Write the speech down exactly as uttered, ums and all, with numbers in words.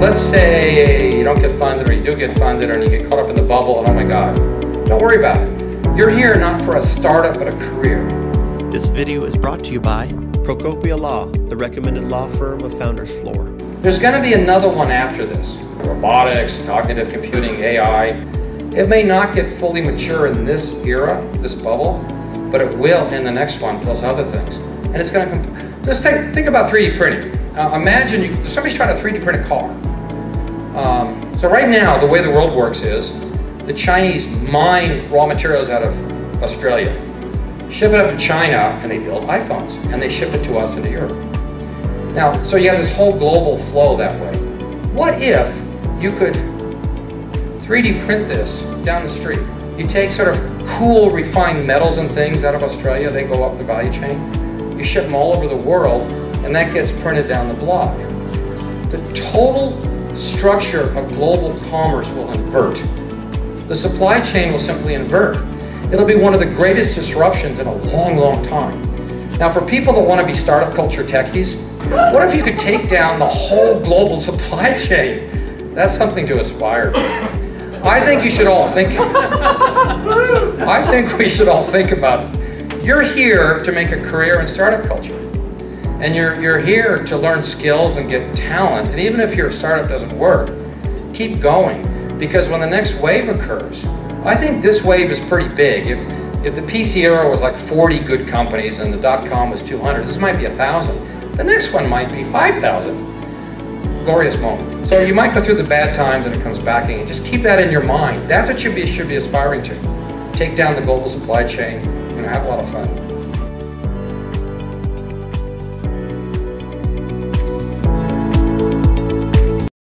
let's say you don't get funded, or you do get funded and you get caught up in the bubble and oh my God, don't worry about it. You're here not for a startup, but a career. This video is brought to you by Procopia Law, the recommended law firm of Founders Floor. There's gonna be another one after this. Robotics, cognitive computing, A I. It may not get fully mature in this era, this bubble, but it will in the next one, plus other things. And it's gonna, just take, think about three D printing. Uh, imagine you, somebody's trying to three D print a car. Um, so right now, the way the world works is the Chinese mine raw materials out of Australia, ship it up to China, and they build iPhones, and they ship it to us into Europe. Now, so you have this whole global flow that way. What if you could three D print this down the street? You take sort of cool, refined metals and things out of Australia, they go up the value chain, you ship them all over the world, and that gets printed down the block. The total structure of global commerce will invert. The supply chain will simply invert. It'll be one of the greatest disruptions in a long, long time. Now, for people that want to be startup culture techies, what if you could take down the whole global supply chain? That's something to aspire to. I think you should all think. I think we should all think about it. You're here to make a career in startup culture. And you're, you're here to learn skills and get talent. And even if your startup doesn't work, keep going. Because when the next wave occurs, I think this wave is pretty big. If, if the P C era was like forty good companies and the dot-com was two hundred, this might be one thousand. The next one might be five thousand. Glorious moment. So you might go through the bad times and it comes back in. Just keep that in your mind. That's what you should be, should be aspiring to. Take down the global supply chain and have a lot of fun.